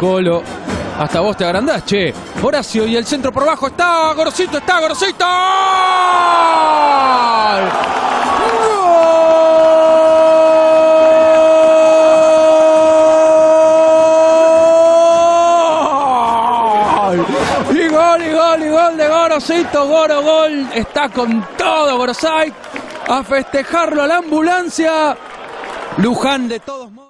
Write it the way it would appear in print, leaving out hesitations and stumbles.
Colo. Hasta vos te agrandás, che. Horacio y el centro por abajo. Está Gorosito, está Gorosito. ¡Gol! Y gol de Gorosito. Goro, gol. Está con todo Gorosito. A festejarlo a la ambulancia. Lujan de todos modos.